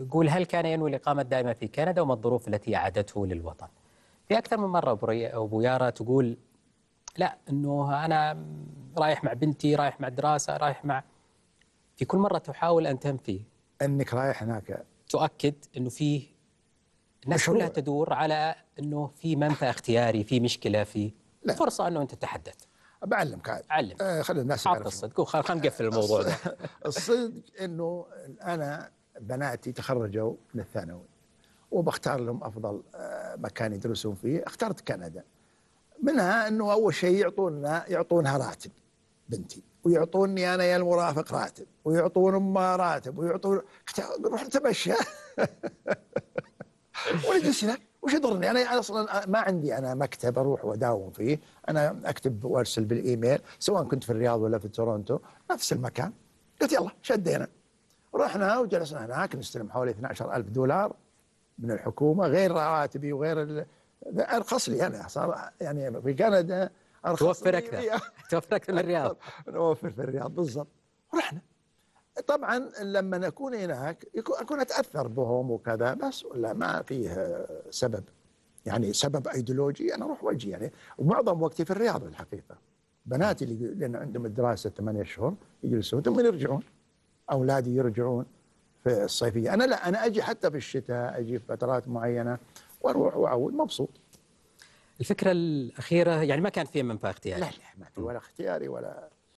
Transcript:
يقول هل كان ينوي الإقامة الدائمة في كندا وما الظروف التي أعادته للوطن؟ في أكثر من مرة أبو يارا تقول لا، أنه أنا رايح مع بنتي، رايح مع دراسة، رايح مع، في كل مرة تحاول أن تنفي أنك رايح هناك، تؤكد أنه فيه الناس كلها تدور على أنه في منفى اختياري، في مشكلة، في لا. فرصة أنه أنت تتحدث. بعلمك عاد خلي الناس يعرفون الصدق، وخلينا نقفل الموضوع ده. الصدق أنه أنا بناتي تخرجوا من الثانوي وبختار لهم أفضل مكان يدرسون فيه، اخترت كندا. منها أنه أول شيء يعطونها راتب بنتي، ويعطوني أنا يا المرافق راتب، ويعطون أمها راتب، ويعطون نروح نتمشى ونجلس هناك. وش يضرني؟ أنا أصلا ما عندي أنا مكتب أروح وأداوم فيه، أنا أكتب وأرسل بالإيميل سواء كنت في الرياض ولا في تورونتو، نفس المكان. قلت يلا شدينا، رحنا وجلسنا هناك نستلم حوالي 12000 دولار من الحكومة، غير رواتبي وغير أرخص لي أنا، صار يعني في كندا أرخص، توفر أكثر، توفر أكثر من الرياض، نوفر في الرياض بالضبط. رحنا طبعا لما نكون هناك اكون اتاثر بهم وكذا، بس ولا ما فيه سبب، يعني سبب ايديولوجي انا اروح واجي يعني. ومعظم وقتي في الرياض بالحقيقه، بناتي لان عندهم الدراسه 8 أشهر يجلسون ثم يرجعون، اولادي يرجعون في الصيفيه، انا لا، انا اجي حتى في الشتاء، اجي في فترات معينه واروح واعود مبسوط. الفكره الاخيره يعني ما كان فيه منفى اختياري؟ لا لا، ما في ولا اختياري ولا